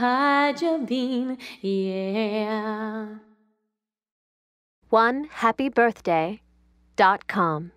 Mahejabeen, yeah. 1happybirthday.com